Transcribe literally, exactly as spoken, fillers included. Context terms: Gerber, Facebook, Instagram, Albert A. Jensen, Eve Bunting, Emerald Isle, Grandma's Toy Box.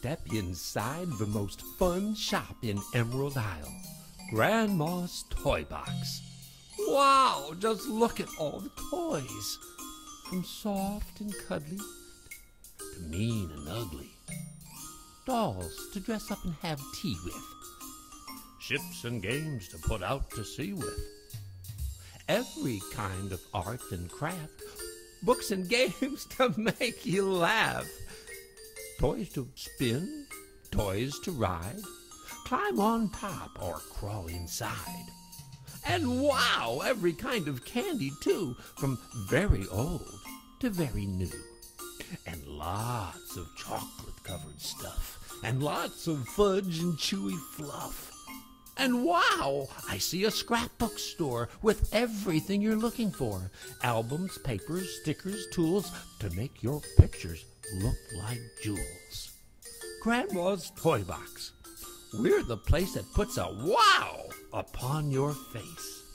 step inside the most fun shop in Emerald Isle, Grandma's Toy Box. Wow, just look at all the toys, from soft and cuddly to mean and ugly. Dolls to dress up and have tea with. Ships and games to put out to sea with. Every kind of art and craft. Books and games to make you laugh. Toys to spin, toys to ride, climb on top or crawl inside. And wow, every kind of candy too, from very old to very new. And lots of chocolate-covered stuff, and lots of fudge and chewy fluff. And wow, I see a scrapbook store with everything you're looking for. Albums, papers, stickers, tools to make your pictures look like jewels. Grandma's Toy Box. We're the place that puts a wow upon your face.